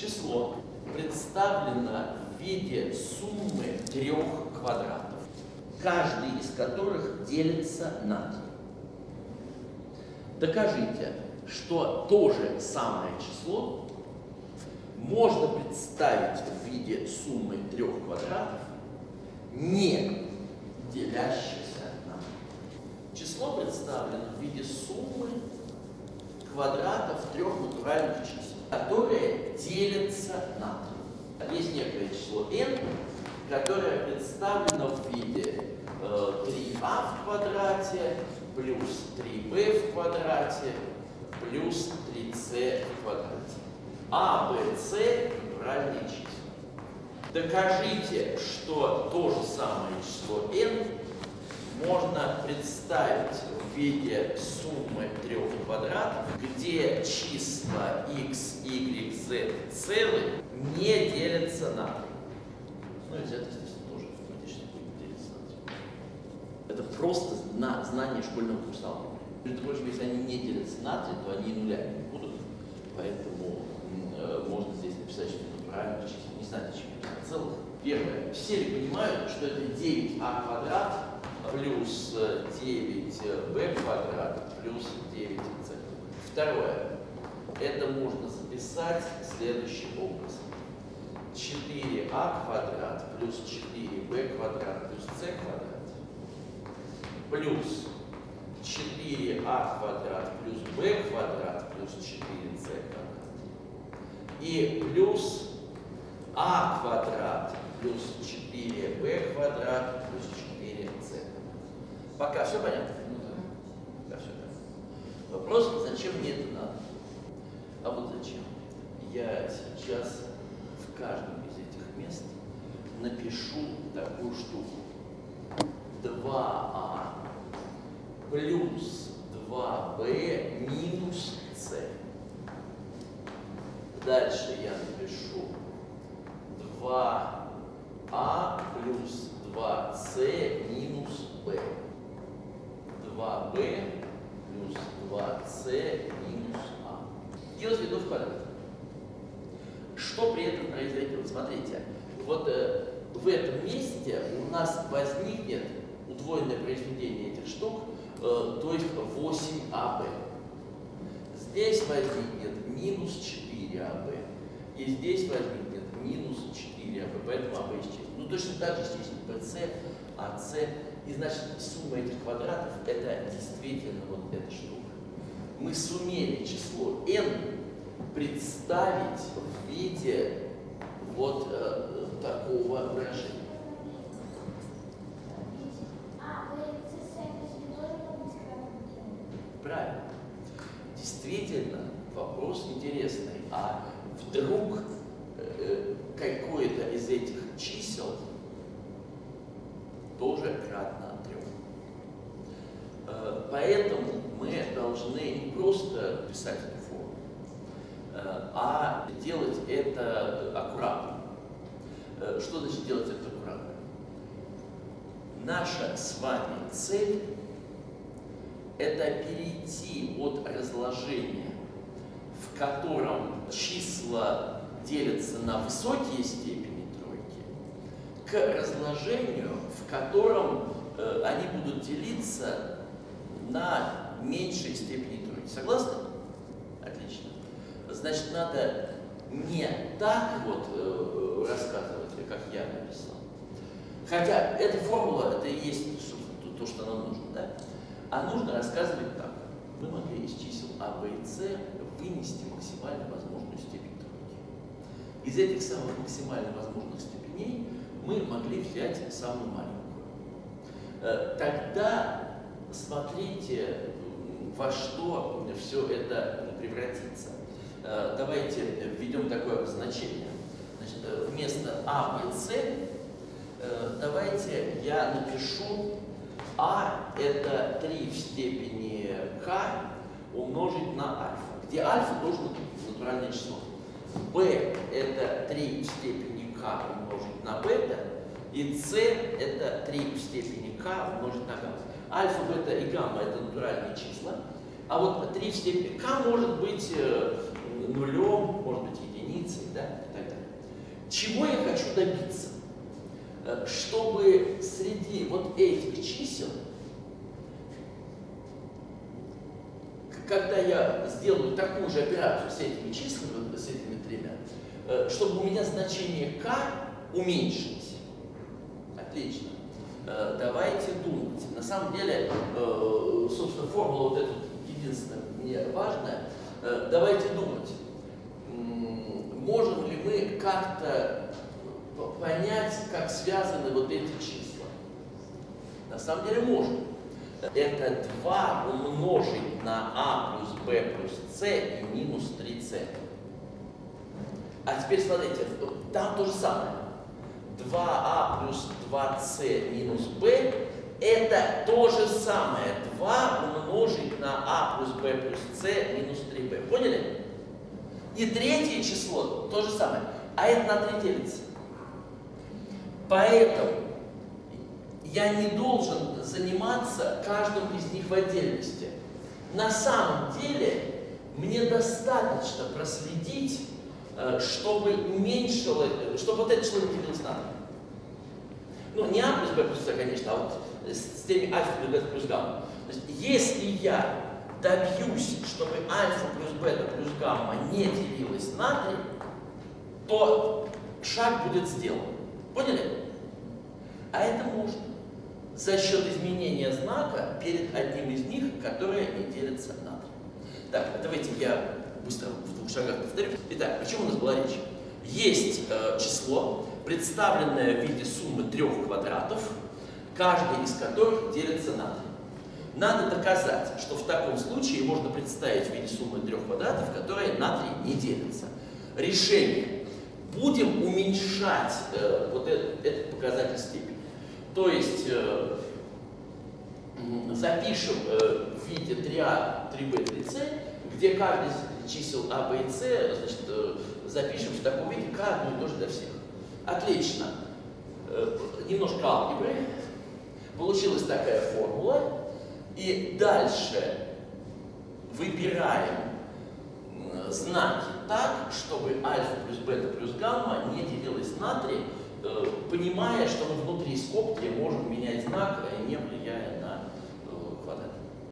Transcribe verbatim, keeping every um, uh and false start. Число представлено в виде суммы трех квадратов, каждый из которых делится на три. Докажите, что то же самое число можно представить в виде суммы трех квадратов, не делящихся на. Число представлено в виде суммы квадратов трех натуральных чисел, которые делятся на три. Есть некое число n, которое представлено в виде э, три а в квадрате плюс три бэ в квадрате плюс три цэ в квадрате. А, Б, С – натуральные числа. Докажите, что то же самое число n можно представить в виде суммы трех квадратов, где числа x, y, z целые не делятся на три. Ну и z, естественно, тоже автоматически будет делиться на три. Это просто на знание школьного курса алгебры. Между прочим, если они не делятся на три, то они нулями не будут, поэтому можно здесь написать, что это правильно число. Не знаю, зачем это целых. Первое. Все ли понимают, что это девять а квадрат плюс девять бэ квадрат плюс девять цэ? Второе. Это можно записать следующим образом. четыре а квадрат плюс четыре бэ квадрат плюс c квадрат плюс четыре а квадрат плюс b квадрат плюс четыре цэ квадрат. И плюс а квадрат плюс четыре бэ квадрат плюс четыре цэ. Пока все понятно? Да, все понятно. Вопрос, зачем мне это надо? А вот зачем? Я сейчас в каждом из этих мест напишу такую штуку. два а плюс два бэ минус c. Дальше я напишу два а плюс два цэ минус b. два бэ плюс два цэ минус a. Я разведу в квадрат. Что при этом произойдет? Смотрите, вот э, в этом месте у нас возникнет удвоенное произведение этих штук, э, то есть восемь а бэ. Здесь возникнет минус четыре а бэ, и здесь возникнет минус четыре а бэ, поэтому а бэ исчезнет. Ну точно так же исчезнет bc, ac, и значит сумма этих квадратов – это действительно вот эта штука. Мы сумели число n представить в виде вот э, такого выражения. Правильно. Действительно, вопрос интересный, а вдруг э, какое-то из этих чисел тоже кратно трем. Э, поэтому мы должны не просто писать эту форму, э, а делать это аккуратно. Э, что значит делать это аккуратно? Наша с вами цель — это перейти от разложения, в котором числа делятся на высокие степени тройки, к разложению, в котором э, они будут делиться на меньшие степени тройки. Согласны? Отлично. Значит, надо не так вот э, рассказывать, как я написал. Хотя эта формула, это и есть то, что нам нужно, да? А нужно рассказывать так. Мы могли из чисел а, b и c вынести максимально возможную степень тройки. Из этих самых максимально возможных степеней мы могли взять самую маленькую. Тогда смотрите, во что все это превратится. Давайте введем такое обозначение. Значит, вместо а, b и c давайте я напишу: а это три в степени k умножить на альфа, где альфа тоже натуральное число. b это три в степени k умножить на бета, и c это три в степени k умножить на гамма. Альфа, бета и гамма — это натуральные числа, а вот три в степени k может быть нулем, может быть единицей. единицей, да, и так далее. Чего я хочу добиться? Чтобы среди вот этих чисел, когда я сделаю такую же операцию с этими числами, с этими тремя, чтобы у меня значение k уменьшилось. Отлично. Давайте думать. На самом деле, собственно, формула вот эта единственная мне важная. Давайте думать, можем ли мы как-то понять, как связаны вот эти числа. На самом деле можем. Это два умножить на а плюс b плюс c и минус три c. А теперь смотрите, там то же самое. два а плюс два c минус b это то же самое. два умножить на а плюс b плюс c минус три b. Поняли? И третье число то же самое. А это на три делится. Поэтому я не должен заниматься каждым из них в отдельности. На самом деле мне достаточно проследить, чтобы уменьшило, чтобы вот это число не делилось на два. Ну, не а плюс b плюс c, конечно, а вот с теми альфа плюс бета плюс гамма. То есть, если я добьюсь, чтобы альфа плюс бета плюс гамма не делилось на три, то шаг будет сделан. Поняли? А это можно за счет изменения знака перед одним из них, которые не делятся на три. Так, давайте я быстро в двух шагах повторю. Итак, о чем у нас была речь? Есть э, число, представленное в виде суммы трех квадратов, каждый из которых делится на три. Надо доказать, что в таком случае можно представить в виде суммы трех квадратов, которые на три не делятся. Решение. Будем уменьшать э, вот этот, этот показатель степени. То есть э, запишем э, в виде три а, три b, три c, где каждый из чисел а, b и c, значит, э, запишем в таком виде k одно и то же для всех. Отлично. Э, немножко алгебры. Получилась такая формула. И дальше выбираем знаки так, чтобы альфа плюс бета плюс гамма не делилось на три, понимая, что мы внутри скобки можем менять знак, не влияя на